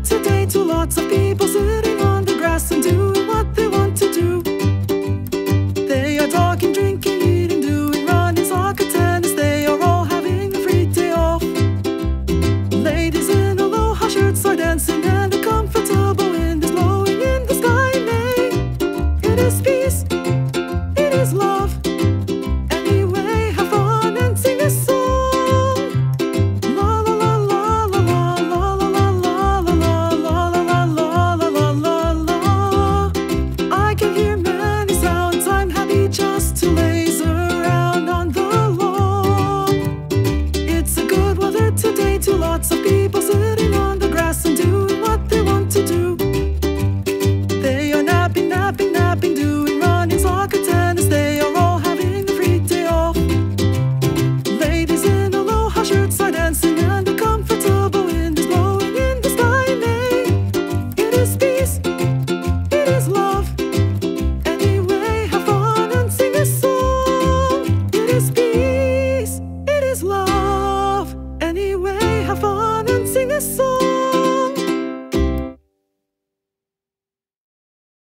it's a day to lots of people sitting on the grass and doing what they want to do. They are talking, drinking, eating, doing running, soccer, tennis. They are all having a free day off. Ladies in aloha shirts are dancing and a comfortable wind is blowing in the sky. May it is peace, it is love. To lots of people sitting on the grass and doing what they want to do. They are napping, napping, napping, doing running, soccer, tennis. They are all having a free day off. Ladies in aloha shirts are dancing and a comfortable wind is blowing in the sky. May it is peace, it is love. Anyway, have fun and sing a song. It is peace, it is love. Anyway, have fun and sing a song.